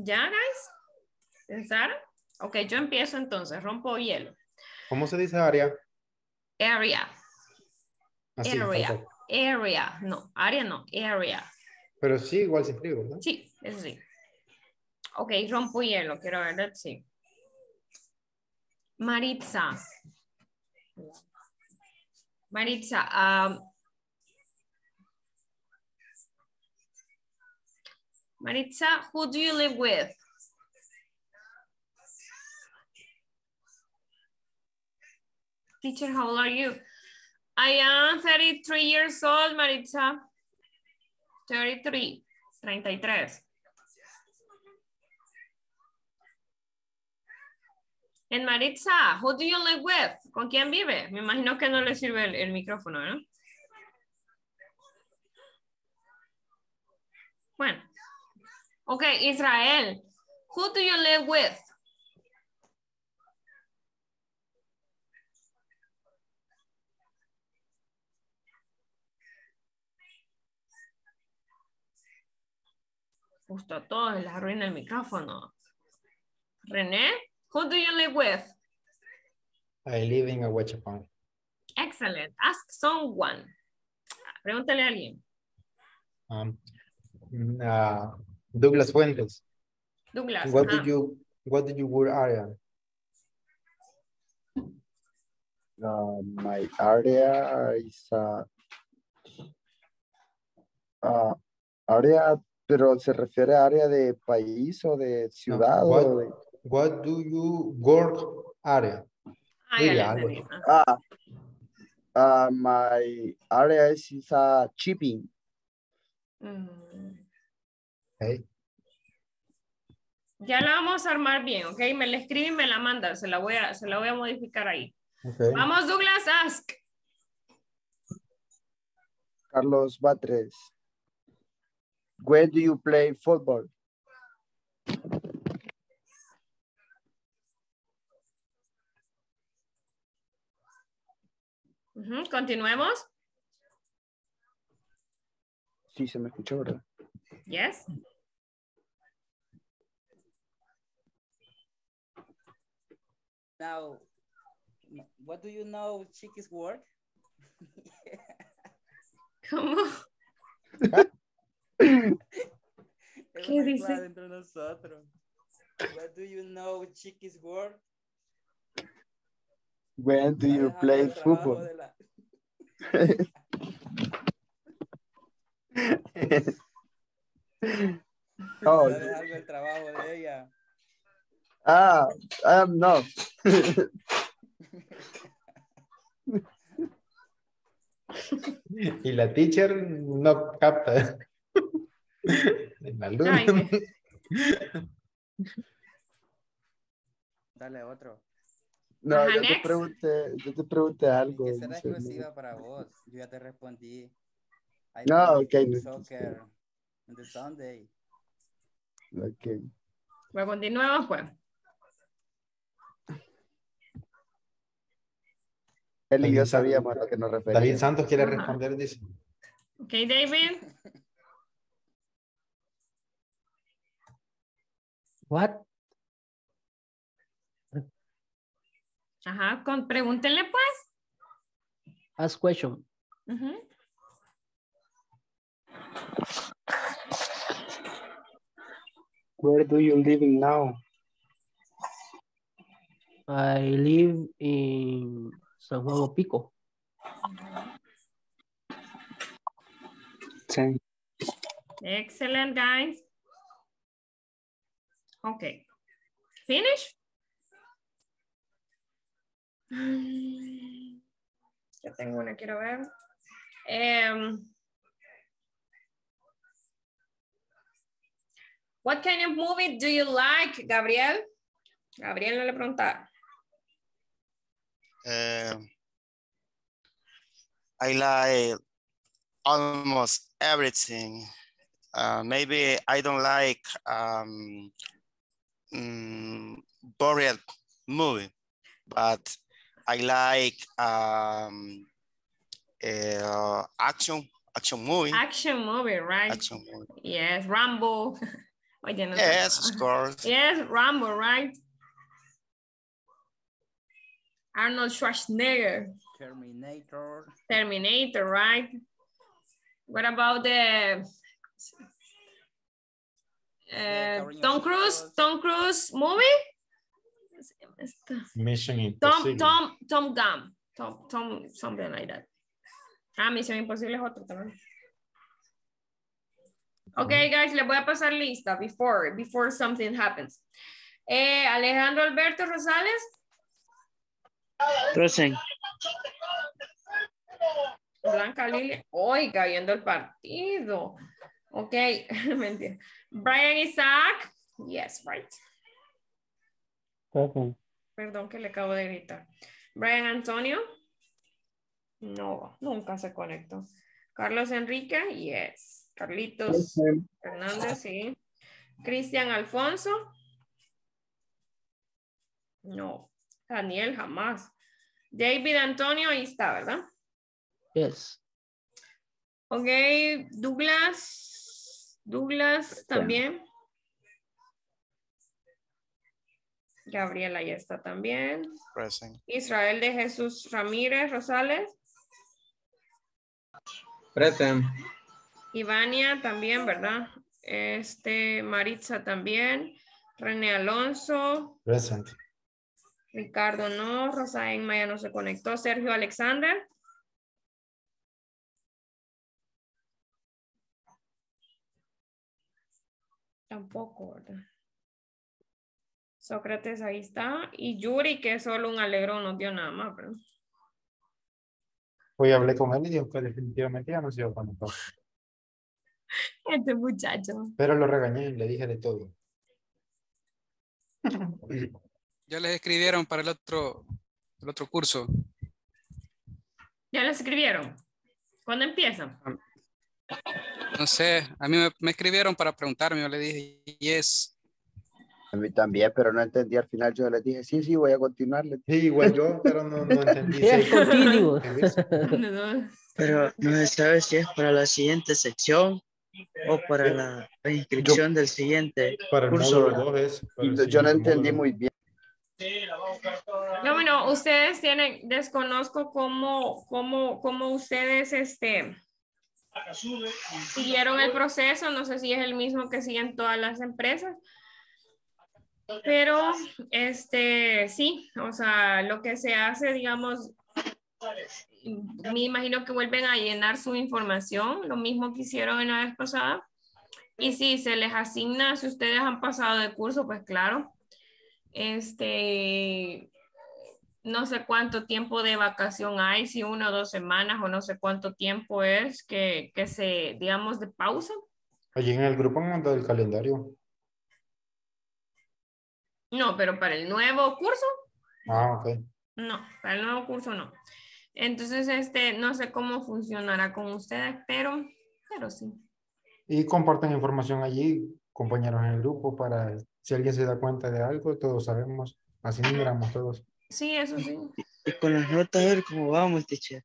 ¿Ya, guys? ¿Pensaron? Ok, yo empiezo entonces. Rompo hielo. ¿Cómo se dice área? Area. Así, area. Tampoco. Area. No, área no. Area. Pero sí, igual se escribe, ¿no? Sí, eso sí. Ok, rompo hielo. Quiero ver, let's see. Maritza. Maritza, um, Maritza, who do you live with? Teacher, how old are you? I am thirty-three years old, Maritza. thirty-three. thirty-three. And Maritza, who do you live with? ¿Con quién vive? Me imagino que no le sirve el, el micrófono, ¿no? Bueno. Ok, Israel, who do you live with? Justo a todos les arruina el micrófono. René, who do you live with? I live in Huachapán. Excellent. Ask someone. Pregúntale a alguien. Um, uh, Douglas Fuentes. Douglas. What uh-huh. do you What do you wear area? Uh, my area is uh, uh, area. Pero se refiere a área de país o de ciudad. What, o de... what do you work area? Ah, uh, uh, my area is, is uh, shipping. Mm. Okay. Ya la vamos a armar bien, ok. Me la escribe y me la manda. Se la voy a, se la voy a modificar ahí. Okay. Vamos, Douglas, ask. Carlos Batres. Where do you play football? Uh-huh. Continuemos. Sí, se me escuchó, ¿verdad? Yes. Now, what do you know Chiqui's work? ¿Cómo? ¿Qué dice? Entre nosotros. What do you know Chiqui's work? When do you play football? La... Oh, el trabajo de ella. Ah, um, no. Y la teacher no capta. Dale otro. No, ajá, yo, te pregunté, yo te pregunté algo. Que será exclusiva para vos. Yo ya te respondí. I no, ok. Soccer on the Sunday. Ok. Bueno, continuemos pues. Él y yo sabíamos a lo que nos referíamos. David Santos quiere ajá. responder, dice. Ok, David. What? Ajá, con, pregúntenle pues. Ask question. Uh-huh. Where do you live now? I live in San Juan Pico. Ten. Excellent, guys. Okay. Finish. Yo tengo una, quiero ver. Um, what kind of movie do you like, Gabriel? Gabriel no le preguntaba. Um, I like almost everything. Uh, maybe I don't like um, um, boring movie, but I like um, uh, action, action movie. Action movie, right? Action movie. Yes, Rambo. Wait, no, yes, no. Of course. Yes, Rambo, right? Arnold Schwarzenegger. Terminator. Terminator, right? What about the uh, Tom Cruise? Tom Cruise movie? Mission Impossible. Tom, Tom, Tom Gum. Tom, Tom, something like that. Ah, Mission Impossible es otro también. Okay, guys, les voy a pasar lista before, before something happens. Eh, Alejandro Alberto Rosales. Present. Blanca Lilia. Oiga, viendo el partido. Ok, mentira. Brian Isaac. Yes, right. Present. Perdón que le acabo de gritar. Brian Antonio. No, nunca se conectó. Carlos Enrique. Yes. Carlitos Hernández, sí. Cristian Alfonso. No. Daniel, jamás. David Antonio, ahí está, ¿verdad? Yes. Ok, Douglas. Douglas también. Gabriel, ahí está también. Present. Israel de Jesús Ramírez Rosales. Present. Ivania también, ¿verdad? Este, Maritza también. René Alonso. Presente. Ricardo no. Rosa Enma ya no se conectó. Sergio Alexander. Tampoco, ¿verdad? Sócrates ahí está. Y Yuri, que es solo un alegrón, no dio nada más, ¿verdad? Hoy hablé con él y dijo que definitivamente ya no se iba a conectar. Este muchacho. Pero lo regañé y le dije de todo. Ya les escribieron para el otro, el otro curso. ¿Ya les escribieron? ¿Cuándo empiezan? No sé, a mí me, me escribieron para preguntarme, yo le dije yes. A mí también, pero no entendí al final, yo les dije sí, sí, voy a continuar. Sí, igual yo, pero no, no entendí. Es sí, continuo. No. Pero no se sabe si es para la siguiente sección o para la inscripción yo, del siguiente para curso. El módulo dos es, para el yo no entendí módulo. Muy bien. No, bueno, ustedes tienen, desconozco cómo, cómo, cómo ustedes este, siguieron el proceso, no sé si es el mismo que siguen todas las empresas, pero este, sí, o sea, lo que se hace, digamos, me imagino que vuelven a llenar su información, lo mismo que hicieron en la vez pasada, y si se les asigna, si ustedes han pasado de curso, pues claro, este, no sé cuánto tiempo de vacación hay, si una o dos semanas, o no sé cuánto tiempo es que, que se, digamos, de pausa. Allí en el grupo han mandado el calendario. No, pero para el nuevo curso. Ah, ok. No, para el nuevo curso no. Entonces, este, no sé cómo funcionará con ustedes, pero, pero sí. Y comparten información allí, compañeros en el grupo, para si alguien se da cuenta de algo, todos sabemos, así miramos todos. Sí, eso sí. Y con las notas, a ver cómo vamos, teacher.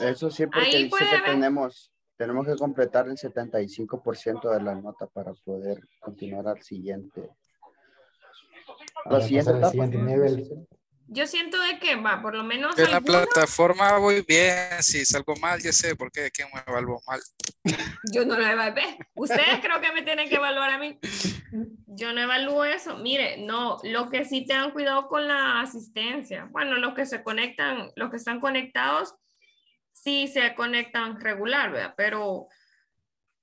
Eso sí, porque ahí dice que tenemos, tenemos que completar el setenta y cinco por ciento de la nota para poder continuar al siguiente. Al siguiente, al siguiente nivel. Yo siento de que va, por lo menos. En la plataforma voy bien, si salgo mal, ya sé por qué, de qué me evalúo mal. Yo no lo evalué. Ustedes creo que me tienen que evaluar a mí. Yo no evalúo eso. Mire, no, lo que sí tengan cuidado con la asistencia. Bueno, los que se conectan, los que están conectados, sí se conectan regular, ¿verdad? Pero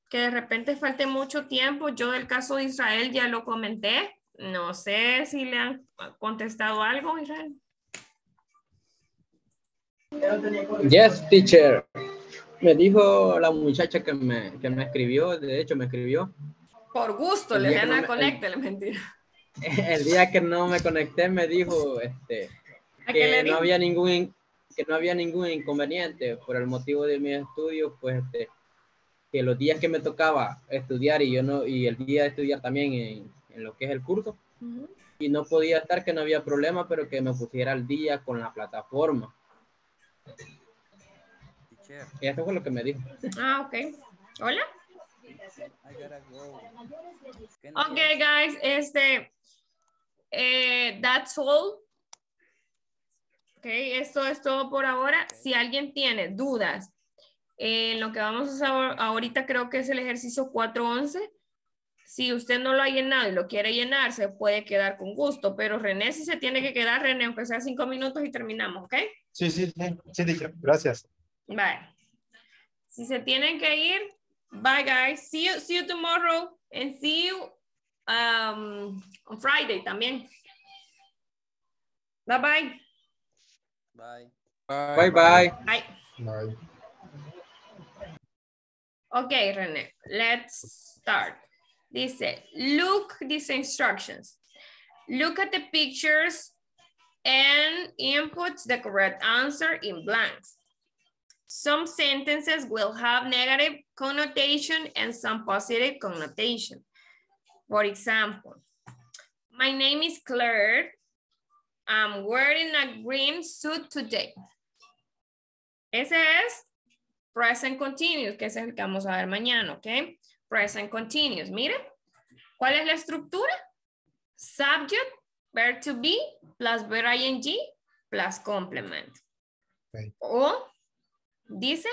que de repente falte mucho tiempo. Yo del caso de Israel ya lo comenté. No sé si le han contestado algo, Israel. Yes, teacher. Me dijo la muchacha que me, que me escribió, de hecho me escribió. Por gusto, le dan a conectar, la mentira. El día que no me conecté me dijo este, que, no había ningún, que no había ningún inconveniente por el motivo de mis estudios, pues este, que los días que me tocaba estudiar y yo no, y el día de estudiar también en en lo que es el curso, uh-huh. Y no podía estar, que no había problema, pero que me pusiera al día con la plataforma. Y eso fue lo que me dijo. Ah, ok. ¿Hola? Ok, guys, este, eh, that's all. Ok, esto es todo por ahora. Si alguien tiene dudas, eh, lo que vamos a hacer ahorita creo que es el ejercicio cuatro punto once. Si usted no lo ha llenado y lo quiere llenar, se puede quedar con gusto. Pero René, si se tiene que quedar, René, aunque sea cinco minutos y terminamos, ¿ok? Sí, sí, sí, sí, gracias. Vale. Si se tienen que ir, Bye, guys. See you, see you tomorrow and see you um, on Friday también. Bye, bye. Bye. Bye, bye. Bye. Bye. Bye. Okay, René, let's start. Dice, look these instructions. Look at the pictures and input the correct answer in blanks. Some sentences will have negative connotation and some positive connotation. For example, my name is Claire. I'm wearing a green suit today. Ese es present continuous, que es el que vamos a ver mañana, ¿ok? Present continuous, miren. ¿Cuál es la estructura? Subject, verb to be, plus verb ing, plus complement. Okay. O dice,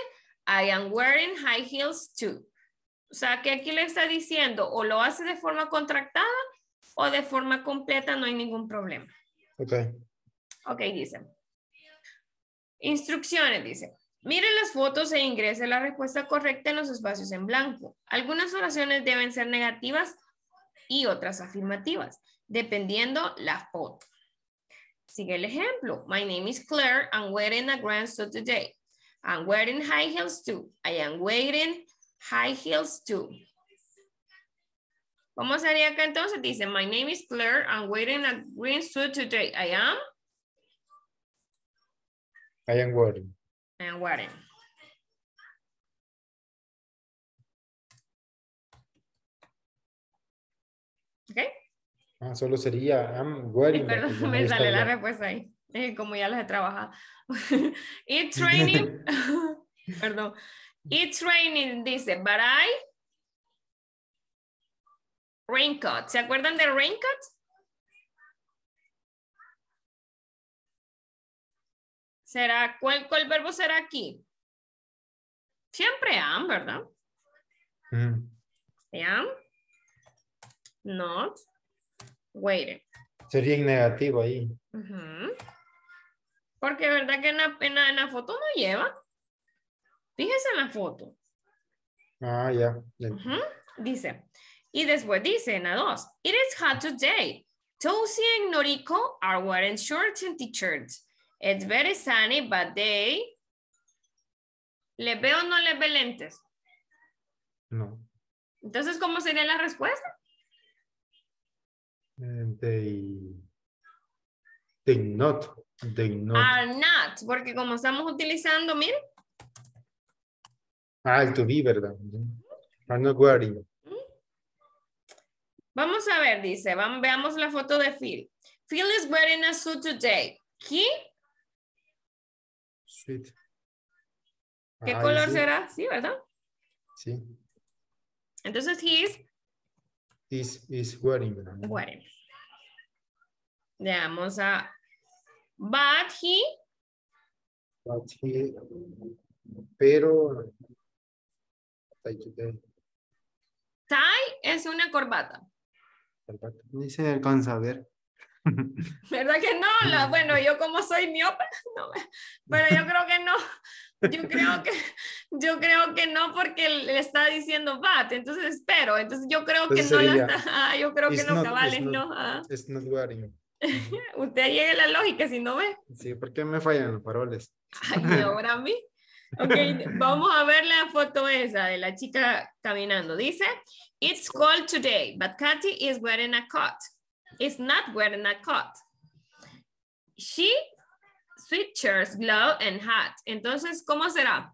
I am wearing high heels too. O sea, que aquí le está diciendo, o lo hace de forma contractada o de forma completa, no hay ningún problema. Ok. Ok, dice. Instrucciones, dice. Miren las fotos e ingrese la respuesta correcta en los espacios en blanco. Algunas oraciones deben ser negativas y otras afirmativas, dependiendo la foto. Sigue el ejemplo. My name is Claire. I'm wearing a green suit today. I'm wearing high heels too. I am wearing high heels too. ¿Cómo sería acá entonces? Dice, my name is Claire. I'm wearing a green suit today. I am. I am wearing. I am wearing. ¿Ok? Ah, solo sería I'm wearing. Perdón, me sale la respuesta ahí. Como ya las he trabajado. It's training. Perdón. It's training, dice, but I. Raincoat. ¿Se acuerdan de raincoat? ¿Será, cuál, cuál verbo será aquí? Siempre am, ¿verdad? Mm. I am not waiting. Sería en negativo ahí. Uh-huh. Porque verdad que en la, en, la, en la foto no lleva. Fíjense en la foto. Ah, ya. Yeah. Uh-huh. Dice. Y después dice en la dos. It is hot today. Tosi and Noriko are wearing shorts and t-shirts. It's very sunny, but they... ¿Le veo o no le ve lentes? No. Entonces, ¿cómo sería la respuesta? Uh, they... They not. They not. Are not. Porque como estamos utilizando, miren. Ah, el to be, ¿verdad? Are not wearing. Vamos a ver, dice, vamos, veamos la foto de Phil. Phil is wearing a suit today. ¿Qué? Sweet. ¿Qué ah, color sí. será? Sí, ¿verdad? Sí. Entonces, he is. Is, is wearing. Wearing. Veamos a. But he. But he. Pero. Tie es una corbata. Ni se alcanza a ver. ¿Verdad que no? La, bueno, yo como soy miope, no, pero yo creo que no. Yo creo que, yo creo que no porque le está diciendo bat, entonces espero. Entonces yo creo entonces que no sería, la está, yo creo que no, not, cabales, not, no. Ah. It's not wearing. Usted llega a la lógica, si no ve. Sí, porque me fallan los paroles. Ay, ¿y ahora a mí? Ok, vamos a ver la foto esa de la chica caminando. Dice, it's cold today, but Katy is wearing a coat. It's not wearing a coat. She sweatshirts, glove, and hat. Entonces, ¿cómo será?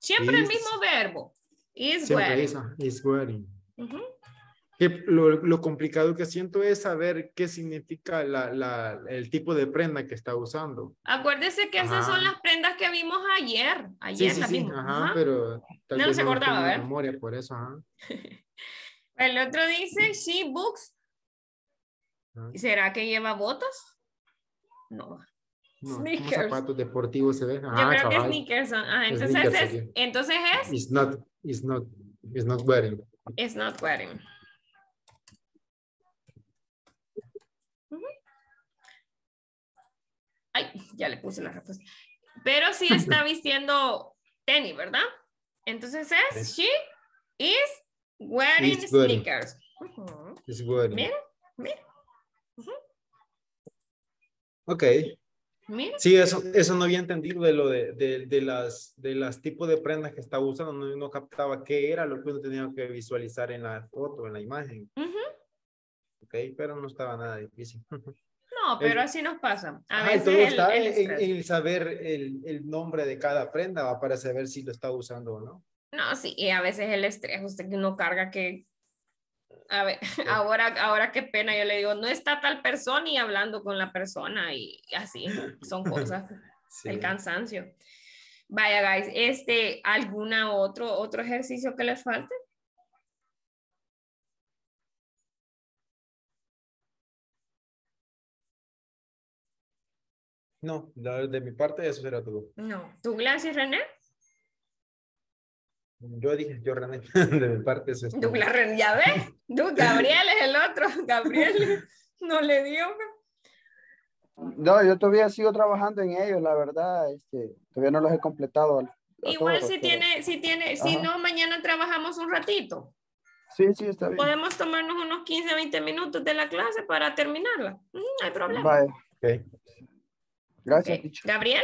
Siempre is, el mismo verbo. Is wearing. Is, is wearing. Uh-huh. Lo, lo complicado que siento es saber qué significa la, la, el tipo de prenda que está usando. Acuérdese que ajá. esas son las prendas que vimos ayer. Ayer sí, sí, las vimos. Sí, ajá, ajá. Pero tal no vez se no acordaba, ¿verdad? Memoria, por eso, ajá. El otro dice, she books. Ajá. ¿Será que lleva botas? No. No, sneakers. Zapatos deportivos se ven. Ajá, yo creo cabal. Que sneakers son. Ajá, entonces, sneakers es, entonces es. It's not, it's not, it's not wearing. It's not wearing. Ay, ya le puse la respuesta. Pero sí está vistiendo tenis, ¿verdad? Entonces es, she is wearing It's sneakers. Uh-huh. It's wearing. Mira, mira. Uh-huh. Ok. Mira. Sí, eso, eso no había entendido de lo de, de, de las, de las tipos de prendas que estaba usando. No, no captaba qué era lo que uno tenía que visualizar en la foto, en la imagen. Uh-huh. Ok, pero no estaba nada difícil. No, pero el, así nos pasa. A ah, veces todo está el, el, el, el saber el, el nombre de cada prenda va para saber si lo está usando o no. No, sí, y a veces el estrés, usted que uno carga que... A ver, sí. ahora, ahora qué pena, yo le digo, no está tal persona y hablando con la persona y así, son cosas, sí. El cansancio. Vaya, guys, este, ¿alguna otro, otro ejercicio que les falte? No, de mi parte eso será todo. No. ¿Douglas y René? Yo dije, yo René, de mi parte eso es todo. Douglas, René, ya ves. Gabriel es el otro. Gabriel no le dio. No, yo todavía sigo trabajando en ellos, la verdad. Este, todavía no los he completado. Igual todos, si, pero... tiene, si tiene, Ajá. si no, mañana trabajamos un ratito. Sí, sí, está bien. Podemos tomarnos unos quince, veinte minutos de la clase para terminarla. No hay problema. Vale. Okay. Gracias, okay. Gabriel?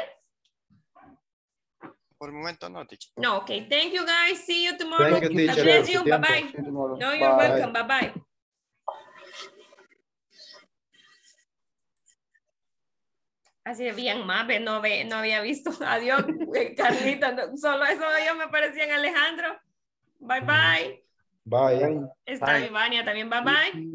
Por el momento no, teacher. No, okay. Thank you, guys. See you tomorrow. Thank you, teacher. Bless you. Bye-bye. You no, you're Bye. welcome. Bye-bye. Así bien, Mabe, no, ve, no había visto. Adiós, Carlita. No, solo eso yo me parecía en Alejandro. Bye-bye. Bye. Bye. Está Ivania también. Bye-bye.